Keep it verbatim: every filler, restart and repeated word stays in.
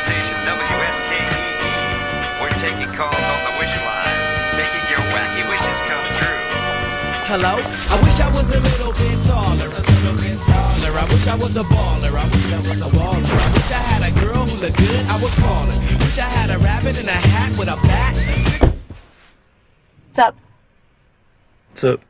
station W S K E E. We're taking calls on the wish line, making your wacky wishes come true. Hello? I wish I was a little bit taller, a little bit taller. I wish I was a baller, I wish I was a baller. I wish I had a girl who looked good, I would call her. Wish I had a rabbit in a hat with a bat. What's up? What's up?